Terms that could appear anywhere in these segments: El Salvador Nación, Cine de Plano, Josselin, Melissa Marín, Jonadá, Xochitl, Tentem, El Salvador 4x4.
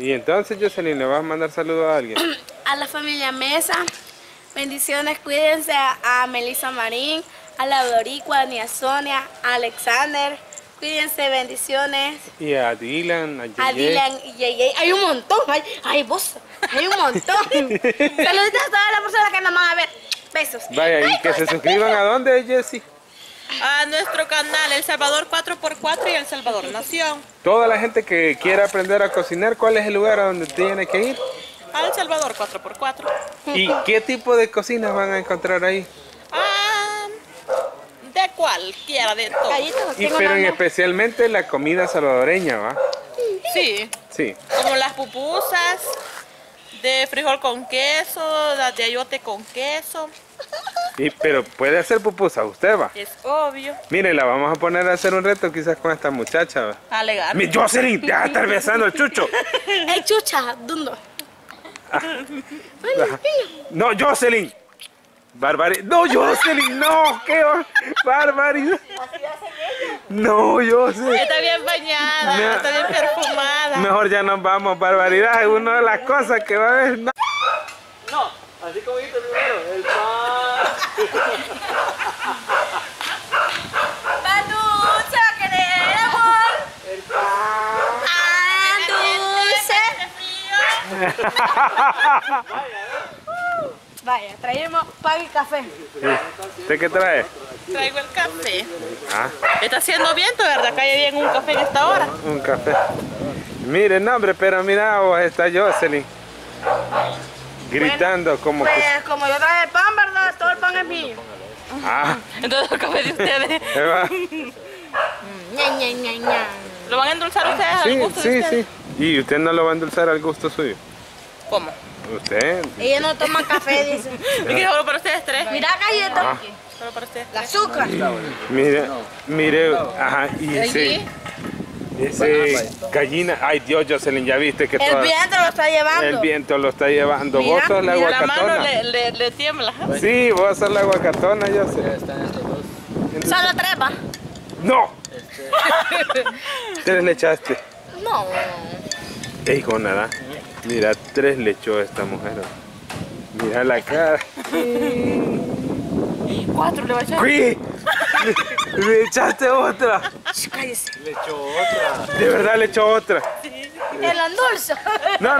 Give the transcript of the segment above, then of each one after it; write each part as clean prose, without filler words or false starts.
Y entonces, Josselin, ¿le vas a mandar saludos a alguien? A la familia Mesa, bendiciones, cuídense, a Melissa Marín, a la Boricua, a Sonia, a Alexander, cuídense, bendiciones. Y a Dylan, a Yeye. A Dylan y Yeye, hay un montón, ay vos, hay un montón. Saluditos a todas las personas que nos van a ver, besos. Vaya, y que se suscriban a dónde, Jessy. A nuestro canal El Salvador 4x4 y El Salvador Nación. Toda la gente que quiera aprender a cocinar, ¿cuál es el lugar a donde tiene que ir? A El Salvador 4x4. ¿Y qué tipo de cocinas van a encontrar ahí? De cualquiera, de todo. Y pero especialmente la comida salvadoreña, ¿va? Sí. Sí. Como las pupusas, de frijol con queso, las de ayote con queso. Y, pero puede hacer pupusa, usted va. Es obvio. Mire, la vamos a poner a hacer un reto quizás con esta muchacha, ¿va? Alegar. Mi Josselin, te vas a estar besando el chucho. El chucha, dundo. Ah. No, Josselin. Barbaridad. No, Josselin, no. ¿Qué va? Barbaridad. Así hacen ellos. No, Josselin. Está bien bañada, está bien perfumada. Mejor ya nos vamos. Barbaridad es una de las cosas que va a haber. No. Así como dijiste primero, el pan. Pan dulce, que le dé amor. El pan. Pan dulce. Vaya, traemos pan y café. ¿Usted qué trae? Traigo el café. Está haciendo viento, ¿verdad? Cae bien un café en esta hora. Un café. Miren, hombre, pero mira, vos, está Josselin. Gritando bueno, como pues, que... como yo traje el pan, ¿verdad? Todo el pan es mío. Ah. Entonces el café de ustedes. ¿Lo van a endulzar ustedes al gusto de ustedes? Sí. ¿Y usted no lo va a endulzar al gusto suyo? ¿Cómo? Usted. Ellos no toman café, dicen. Mira, solo para ustedes tres. Mira, galleta. Solo para ustedes. La azúcar. Mire, mire. Ajá, y ese... Ese gallina, ay Dios, Josselin, ya viste que el viento lo está llevando. El viento lo está llevando. Mira, vos sos la guacatona. La mano le tiembla. Sí, vos sos la guacatona, Josselin. Están estos dos. Entonces, solo tres, va. No. Tres le echaste. No. Ey, con nada. Mira, tres le echó esta mujer. Mira la cara. Cuatro le va a echar. ¡Cui! Le echaste otra. Cállese. Le echó otra. De verdad le echó otra. Sí. El endulzo. No.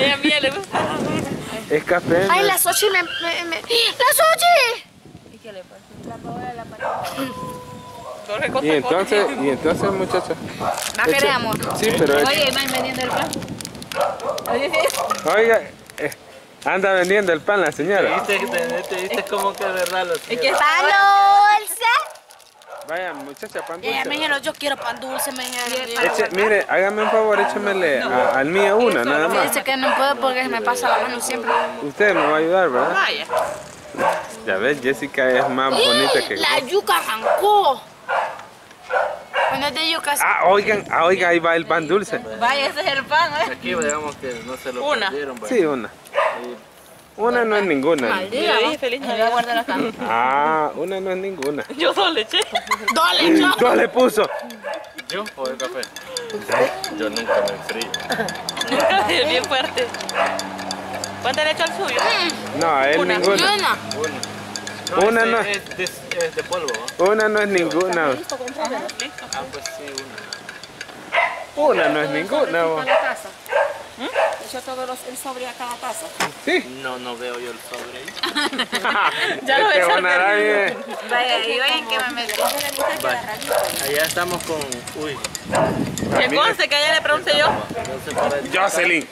Ella mía le gusta. Es café. Ay, la Xochitl me... ¡La Xochitl! ¿Y qué le pasa? La pobre de la pared. Y entonces, muchacha. Va a querer amor. Sí, pero... Oye, van vendiendo el pan. Oye, sí. Oiga... Anda vendiendo el pan la señora. Te viste como que de ralo. Es que pan dulce. Vaya muchacha, pan dulce. Me dijeron, yo quiero pan dulce, me dijeron. Mire, hágame un favor, échamele al mío una, nada más. Dice que no puedo porque me pasa la mano siempre. Usted me va a ayudar, ¿verdad? Vaya. Ya ves, Jessica es más bonita que yo. La yuca arrancó. Bueno, es de yuca. Oigan, ahí va el pan dulce. Vaya, ese es el pan, ¿eh? Aquí digamos que no se lo perdieron. Sí, una. Una no es ninguna. Maldita, ¿no? Feliz Navidad. Una no es ninguna. Yo dos le eché. Dos le puso. ¿Yo o el café? Yo nunca me enfrío. Nunca es bien fuerte. ¿Cuánto le echó al suyo? No, es ninguna. Una no es de polvo, ¿no? Una no es ninguna. ¿Listo? Pues sí, una. Una no es ninguna. Yo todo el sobre a cada taza. ¿Sí? No veo yo el sobre ahí. Ya lo ves. Vaya, y oigan que me meto. Allá estamos con... Uy. Que conste que allá le pregunté yo. Josselin,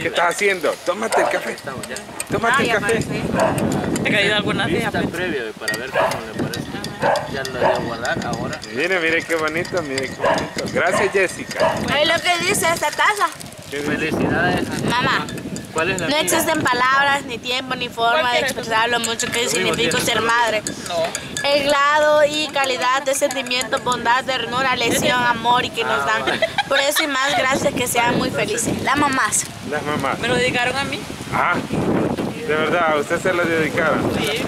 ¿qué estás haciendo? Tómate el café. Tómate el café. Te he caído alguna vez. Previo para ver cómo le parece. Ya lo voy a guardar ahora. Mire qué bonito, mire qué bonito. Gracias, Jessica. Ahí lo que dice esta taza. Felicidades. Mamá, no existen palabras, ni tiempo, ni forma de expresar lo mucho que significa ser madre. El grado y calidad de sentimiento, bondad, ternura, lección, amor y que nos dan. Por eso y más gracias, que sean muy felices. Las mamás. Las mamás. ¿Me lo dedicaron a mí? De verdad, usted se lo dedicaron. Sí.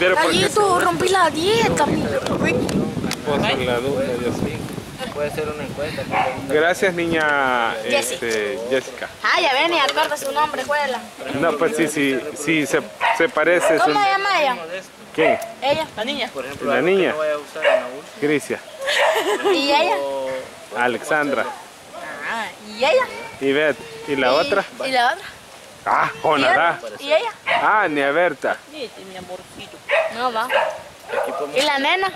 Pero allí tú rompí la dieta, mi. Por la duda, Dios mío. puede ser una encuesta. Gracias, niña Jessica. Ah, ya ven, y acuerda su nombre, juela. No, pues sí, se parece. ¿Cómo se llama ella? ¿Quién? Ella. La niña. Por ejemplo, la niña. Grisia. ¿Y ella? Alexandra. Ah, ¿y ella? Y Beth. ¿Y la otra? ¿Y la otra? Ah, Jonadá. ¿Y ella? Ah, ni a Berta. Ni mi amorcito. No, va. ¿Y la nena?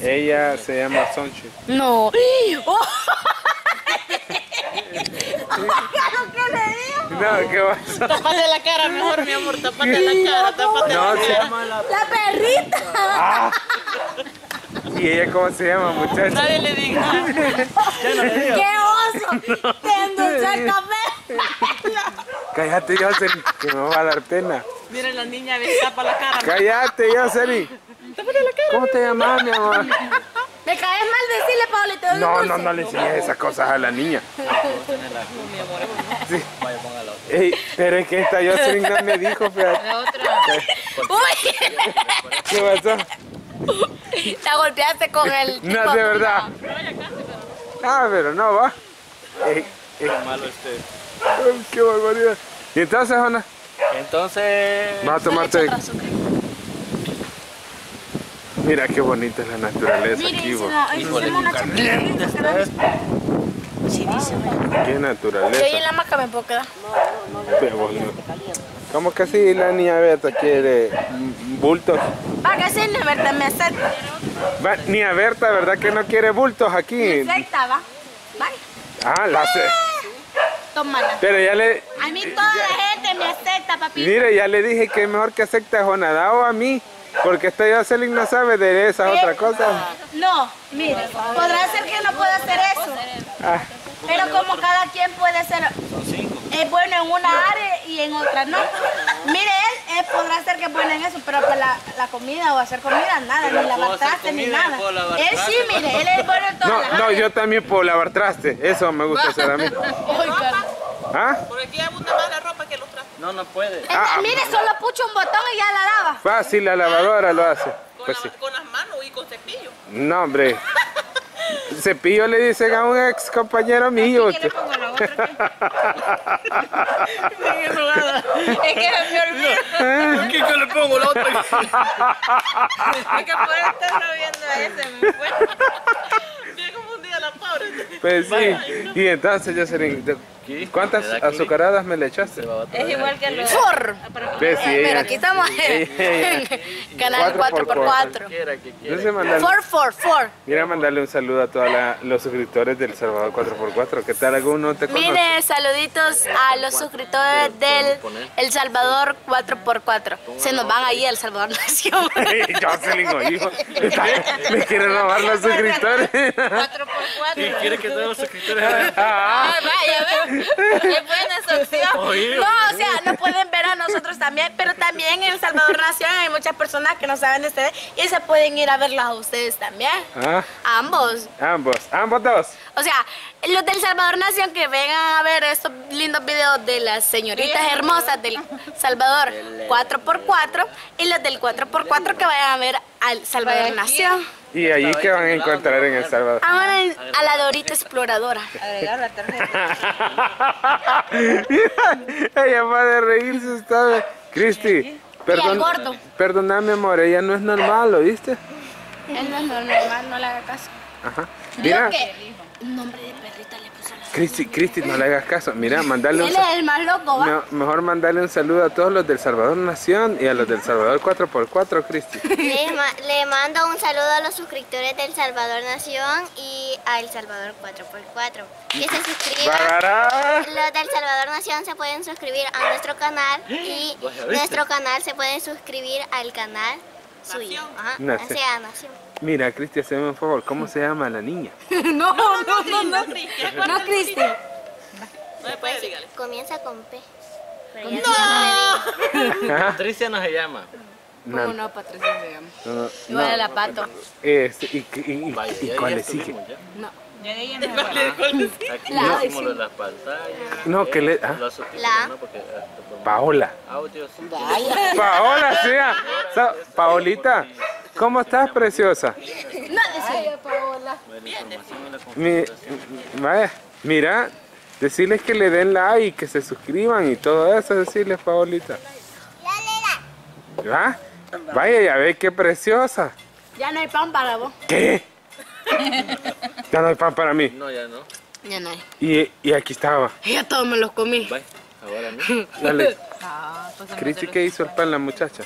Ella se llama Sonchi. No. Oh. ¿Qué le digo? No, ¿qué pasa? Tapate la cara mejor, mi amor. Tapate la cara, tapate la cara. Se llama la perrita. Ah. ¿Y ella cómo se llama, muchacha? Nadie le diga. Ya no le digo. ¡Qué oso! ¡Tenduce café! Cállate, Josselin, que me va a dar pena. Mira, la niña me tapa la cara. Cállate, Josselin. Tápate la cara. ¿Cómo te llamas, mi amor? Me caes mal decirle, Pablo, te doy un dulce. No le enseñes esas cosas a la niña. No, mi amor. Sí. Vaya, póngala otra. Ey, pero es que esta Josselin no me dijo, fíjate. La otra. ¡Uy! ¿Qué pasó? La golpeaste con el tipo. No, de verdad. Ah, pero no, va. Qué malo este. Ay, qué barbaridad. ¿Y entonces, Ana? Entonces... vas a tomarte... Mira qué bonita es la naturaleza. Miren, aquí, vos. Hicimos una chapita. Sí, dice. Qué naturaleza. Yo ahí en la maca me puedo quedar. No. ¿Cómo que si la niña Berta quiere bultos? Va, que si la Berta me acepta. Va, niña Berta, ¿verdad que no quiere bultos aquí? Me acepta, va. Vale. Ah, la hace. Tómala. Pero ya le... A mí toda la gente me acepta, papi. Mire, ya le dije que es mejor que acepte a Jonadá o a mí. Porque esta Josselin no sabe de esas otras cosas. No, mire, podrá ser que no pueda hacer eso. Ah. Pero como cada quien puede ser... es bueno en una área y en otra no. Mire, él podrá ser que es bueno en eso, pero para la comida o hacer comida, nada, ni lavar traste, ni nada. Él sí, mire, él es bueno en todo. No, yo también puedo lavar traste, eso me gusta hacer a mí. ¿Ah? Porque aquí abunda más la ropa que los trastes. No, no puede. Mire, solo pucha un botón y ya la lava. Fácil, la lavadora lo hace. Con las manos y con cepillo. No, hombre. Cepillo le dicen a un ex compañero mío. ¿Qué le pongo la otra? Es que se me olvida. ¿Qué le pongo la otra? Es que por estarlo viendo a ese me fue. Estoy confundida la pobre. Pues sí. Y entonces, Josselin, ¿cuántas azucaradas me le echaste? Es igual que los... ¡Por! Pero aquí estamos en canal 4x4. 4x4. Mira, mandarle un saludo a todos los suscriptores del Salvador 4x4. ¿Qué tal? ¿Alguno te conoce? Mire, saluditos a los suscriptores del El Salvador 4x4. Se nos van ahí al Salvador Nación. Josselin, hijo. Me quieren robar los suscriptores. 4x4. ¿Quieres que todos los suscriptores? Ah, vaya, ve. ¡Qué buena solución! No, o sea, nos pueden ver a nosotros también, pero también en El Salvador Nación hay muchas personas que no saben de ustedes y se pueden ir a verlas a ustedes también. Ah. Ambos dos. O sea, los del Salvador Nación que vengan a ver estos lindos videos de las señoritas hermosas del Salvador 4x4 y los del 4x4 que vayan a ver al Salvador Nación. ¿Y allí qué van a encontrar en El Salvador? A la Dorita Exploradora. Agregar la tarjeta. Mira, ella va de reírse esta vez. Cristi, perdóname, amor, ella no es normal, ¿lo viste? Él no es normal, no le haga caso. Ajá. Mira. Un nombre de perrita le puso la... Cristi, no le hagas caso. Mira, mandarle un... Él es el más loco, ¿va? No, mejor mandarle un saludo a todos los del Salvador Nación y a los del Salvador 4x4, Cristi. Le mando un saludo a los suscriptores del Salvador Nación y a El Salvador 4x4. Que se suscriban. Los del Salvador Nación se pueden suscribir a nuestro canal y nuestro canal se pueden suscribir al canal suyo. Ajá, sea Nación. Mira, Cristi, hazme un favor, ¿cómo se llama la niña? No, Cristi. No me puedes decir. Comienza con P. ¡No! Patricia no se llama. ¿Cómo no, Patricia se llama? Igual a la Pato. ¿Y cuál le sigue? No. No, que le... La... Paola. Paola, sea. Paolita. ¿Cómo estás, preciosa? No, decirle a Paola. Mira, decirles que le den like, que se suscriban y todo eso, decirles, Paolita. ¿Va? Vaya, ya ve qué preciosa. Ya no hay pan para vos. ¿Qué? Ya no hay pan para mí. No, ya no. Ya no hay. Y aquí estaba. Ya todos me los comí. Bye. Ahora mí. Dale. Cristi, ¿qué hizo el pan la muchacha?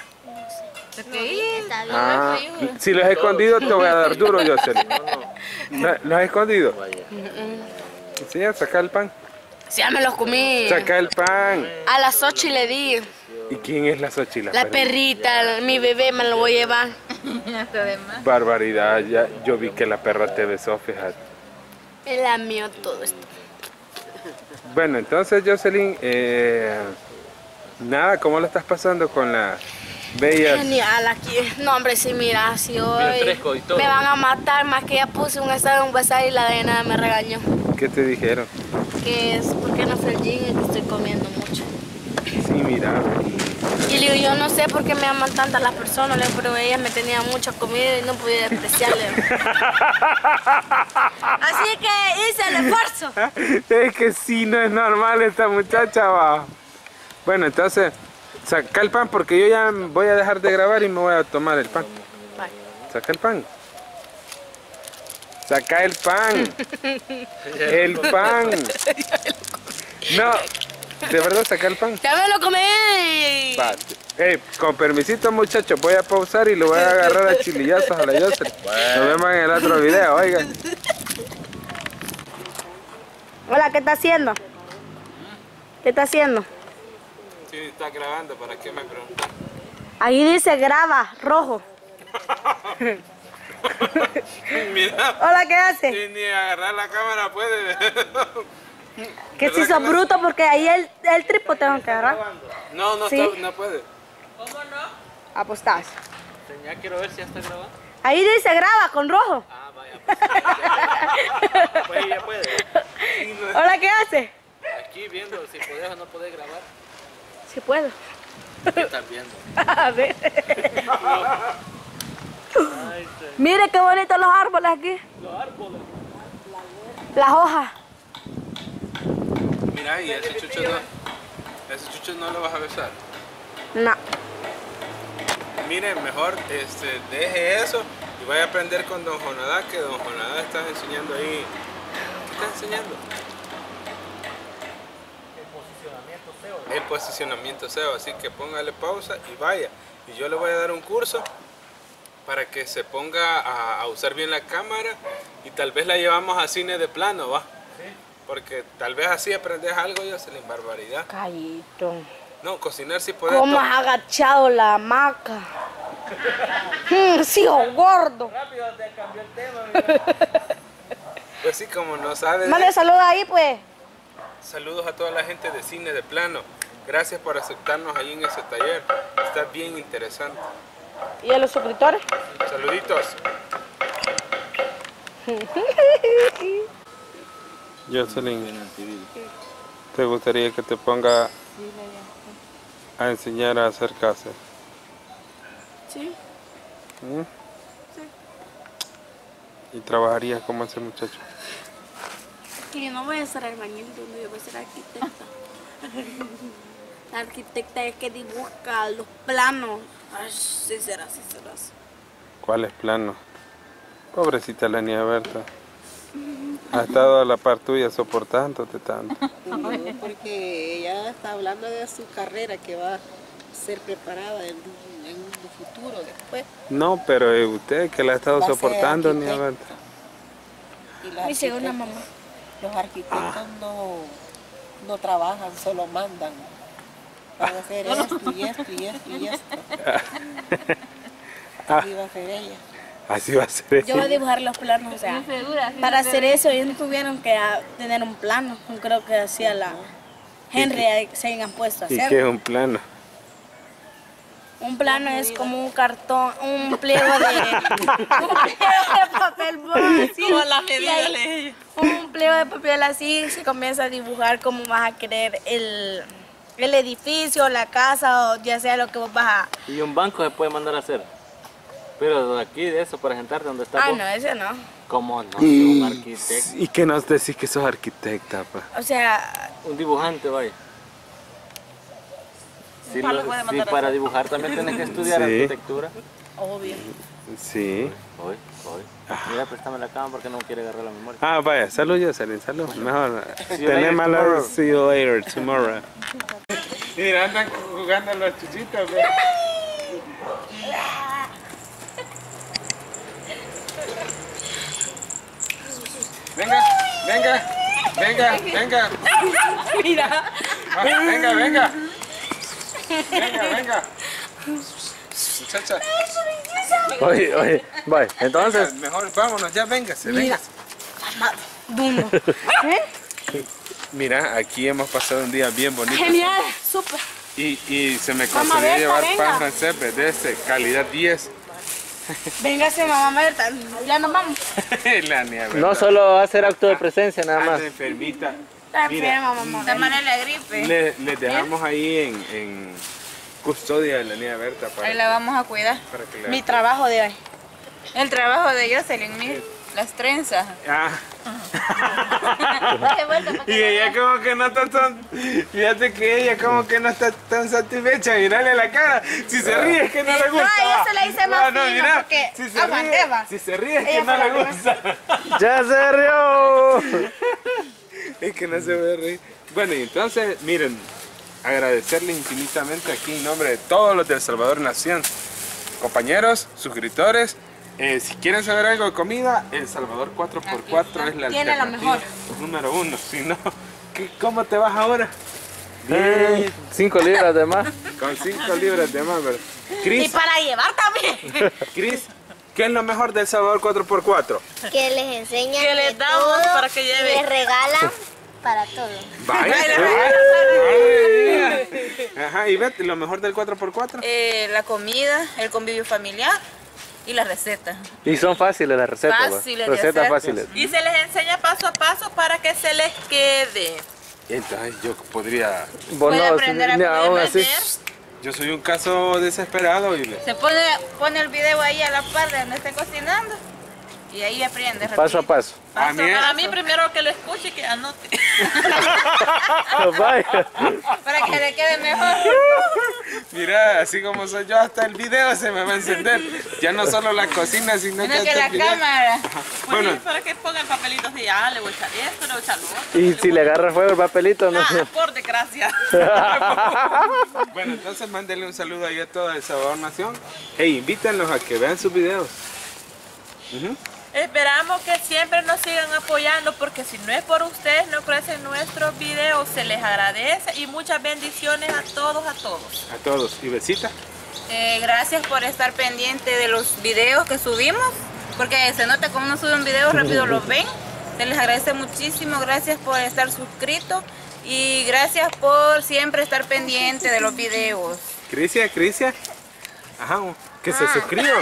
Si los he escondido te voy a dar duro, Josselin. ¿Los he escondido? Sí, saca el pan. Sí, ya me los comí. Saca el pan. A la Xochitl le di. ¿Y quién es la Xochitl? La perrita, mi bebé, me lo voy a llevar. Barbaridad, ya, yo vi que la perra te besó, fíjate. Me lamió todo esto. Bueno, entonces, Josselin, nada, ¿cómo lo estás pasando con la bella? Genial aquí. No, hombre, si mira, si hoy me van a matar, más que ya puse un estado en un WhatsApp y la de nada me regañó. ¿Qué te dijeron? Que es porque no fue el gym y que estoy comiendo mucho. Sí, mira. Y le digo, yo no sé por qué me aman tantas las personas, le digo, pero ellas me tenían mucha comida y no podía despreciarle. Así que hice el esfuerzo. Es que sí, no es normal esta muchacha, va. Bueno, entonces, saca el pan porque yo ya voy a dejar de grabar y me voy a tomar el pan. Bye. Saca el pan. Saca el pan. El pan. No. ¿De verdad saca el pan? ¡Ya me lo comí! Vale. Hey, con permisito, muchachos, voy a pausar y lo voy a agarrar a chilillazos a la Josselin. Bueno. Nos vemos en el otro video, oigan. Hola, ¿qué está haciendo? ¿Qué está haciendo? Sí, está grabando, ¿para qué me preguntan? Ahí dice graba, rojo. Mira. Hola, ¿qué hace? Sí, ni agarrar la cámara puede. Que si sos bruto, porque ahí el tripo tengo que agarrar. No, no, ¿sí? No puede. ¿Cómo no? Apostás. Ya quiero ver si ya está grabando. Ahí dice graba con rojo. Ah, vaya. Pues ya puede. Hola, ¿qué hace? Aquí viendo si podés o no podés grabar. Si puedo. ¿Qué estás viendo? A ver. Mire qué bonitos los árboles aquí. Los árboles. Las hojas. Mira, y ese chucho no lo vas a besar. No. Miren, mejor deje eso y vaya a aprender con don Jonadá, que don Jonadá está enseñando ahí. ¿Qué está enseñando? El posicionamiento SEO, así que póngale pausa y vaya. Y yo le voy a dar un curso para que se ponga a usar bien la cámara y tal vez la llevamos a Cine de Plano, ¿va? Porque tal vez así aprendes algo, Josselin, barbaridad. Callito. No, cocinar sí puedes. ¿Cómo has agachado la hamaca? Sí, gordo. Rápido, te cambió el tema. Pues sí, como no sabes. Mande saludos ahí, pues. Saludos a toda la gente de Cine de Plano. Gracias por aceptarnos ahí en ese taller. Está bien interesante. ¿Y a los suscriptores? Saluditos. Josselin, ¿te gustaría que te ponga a enseñar a hacer casas? Sí. Sí. ¿Y trabajarías como ese muchacho? Que yo no voy a ser albañil, yo voy a ser arquitecta. La arquitecta es que dibuja los planos. Ay, sí será, sí será. ¿Cuáles planos? Pobrecita la niña Berta. Ha estado a la par tuya soportándote tanto. No, porque ella está hablando de su carrera que va a ser preparada en un futuro después. No, pero es usted que la ha estado soportando, ni a ver. Y según la mamá. Los arquitectos no trabajan, solo mandan. Van a hacer esto y esto y esto y esto. Así va a ser ella. Así va a ser eso. Yo voy a dibujar los planos, o sea, para hacer eso ellos no tuvieron que tener un plano, creo que hacía la Henry se hayan puesto a hacer. ¿Y qué es un plano? Un plano es como un cartón, un pliego de papel así, como las medidas. Un pliego de papel así se comienza a dibujar cómo vas a querer el edificio, la casa o ya sea lo que vos vas a. ¿Y un banco se puede mandar a hacer? Pero de aquí, de eso, para sentarte donde está. Ah, vos. No, eso no. ¿Cómo no? Y, un arquitecto. ¿Y qué nos decís que sos arquitecta, pa? O sea... Un dibujante, vaya. Si, lo, si para dibujar también tenés que estudiar arquitectura. Obvio. Sí. Voy. Mira, préstame la cama porque no quiere agarrar la memoria. Ah, vaya, salud, Josselin, salud. Mejor. Tenés mala. See you later, tomorrow. Mira, andan jugando los chuchitos, güey. Venga. Mira. Venga. Muchacha. Oye, bye. Entonces. Venga, mejor vámonos, ya véngase. Duno. ¿Eh? Mira, aquí hemos pasado un día bien bonito. Genial, súper. Y se me consiguió llevar pan francés de ese, calidad 10. Véngase, mamá Berta, ya nos vamos. La nieve, no solo va a ser acto de presencia, nada más. Está enfermita. Está enferma, mamá. Está mala la gripe. Les dejamos ahí en custodia de la niña Berta. Ahí la vamos a cuidar. Mi trabajo de hoy. El trabajo de Josselin, mira, las trenzas. Ah. Y ella como que no está tan... Fíjate que ella como que no está tan satisfecha. Mirale la cara. Si se ríe es que no le gusta. No, yo se la hice más fino porque si se ríe es que no le gusta. ¡Ya se rió! Es que no se puede reír. Bueno, y entonces, miren, agradecerle infinitamente aquí en nombre de todos los de El Salvador Nación. Compañeros, suscriptores. Si quieren saber algo de comida, El Salvador 4x4 es la alternativa número uno. Si no, ¿cómo te vas ahora? 5 libras de más. Con 5 libras de más, ¿verdad? Chris, y para llevar también. Chris, ¿qué es lo mejor del Salvador 4x4? Que les enseñan, que les damos para que lleven. Les regalan para todo. Vaya, ajá, y vete, ¿lo mejor del 4x4? La comida, el convivio familiar. Y las recetas. Y son fáciles las recetas. Fáciles. Y se les enseña paso a paso para que se les quede. Entonces yo podría... aprender a aún así. Yo soy un caso desesperado. Y se pone el video ahí a la par de donde esté cocinando. Y ahí aprende. Paso a paso. Para mí primero que lo escuche y que anote. Para que le quede mejor. Mira, así como soy yo, hasta el video se me va a encender. Ya no solo la cocina, sino que la cámara. Bueno, para que pongan papelitos y ya, le voy a echar esto, le voy a echar lo otro. Y si le agarra fuego el papelito, no sé. Por desgracia. Bueno, entonces mándenle un saludo ahí a toda El Salvador Nación. Hey, invítenlos a que vean sus videos. Esperamos que siempre nos sigan apoyando, porque si no es por ustedes no crecen nuestros videos. Se les agradece y muchas bendiciones a todos, a todos. A todos. Y besita. Gracias por estar pendiente de los videos que subimos, porque se nota como uno sube un video rápido los ven. Se les agradece muchísimo. Gracias por estar suscritos y gracias por siempre estar pendiente de los videos. Crisia. Ajá. Que se suscriban.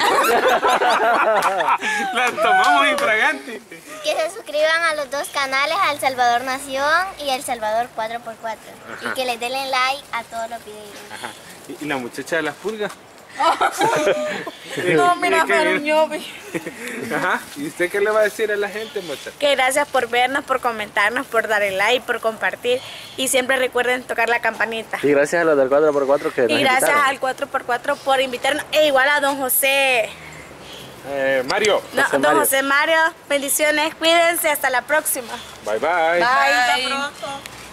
Las tomamos infragantes. Que se suscriban a los dos canales, a El Salvador Nación y El Salvador 4x4. Ajá. Y que les den like a todos los videos. Ajá. ¿Y la muchacha de las pulgas? No, mira, pero ñobe. Ajá. ¿Y usted qué le va a decir a la gente, muchacha? Que gracias por vernos, por comentarnos, por dar el like, por compartir. Y siempre recuerden tocar la campanita. Y gracias a los del 4x4 que nos invitaron. Gracias al 4x4 por invitarnos. E igual a don José. Mario. No, José don Mario. José Mario. Bendiciones, cuídense. Hasta la próxima. Bye. Hasta pronto.